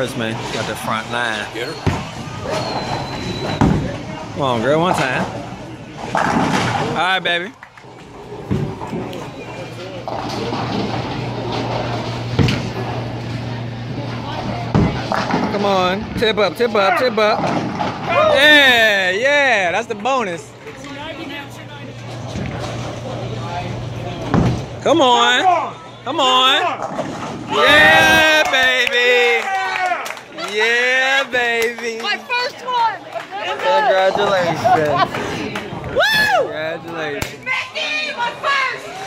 Arszman got the front nine. Get her. Come on, girl, one time. All right, baby. Come on, tip up, tip up, tip up. Yeah, yeah, that's the bonus. Come on, come on. Yeah, baby. Yeah, baby. My first one. Congratulations. Woo! Congratulations. Mickey, my first.